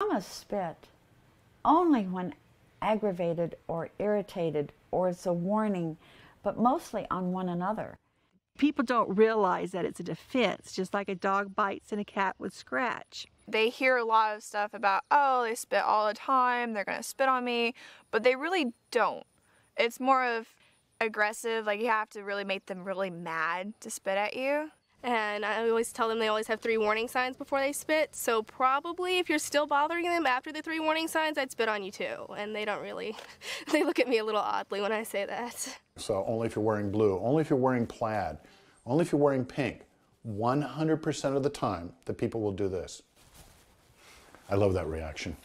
Mama spit only when aggravated or irritated or it's a warning, but mostly on one another. People don't realize that it's a defense, just like a dog bites and a cat would scratch. They hear a lot of stuff about, oh, they spit all the time, they're gonna spit on me, but they really don't. It's more of aggressive, like you have to really make them really mad to spit at you. And I always tell them they always have 3 warning signs before they spit, so probably if you're still bothering them after the 3 warning signs, I'd spit on you too. And they don't really, they look at me a little oddly when I say that. So only if you're wearing blue, only if you're wearing plaid, only if you're wearing pink. 100% of the time, the people will do this. I love that reaction.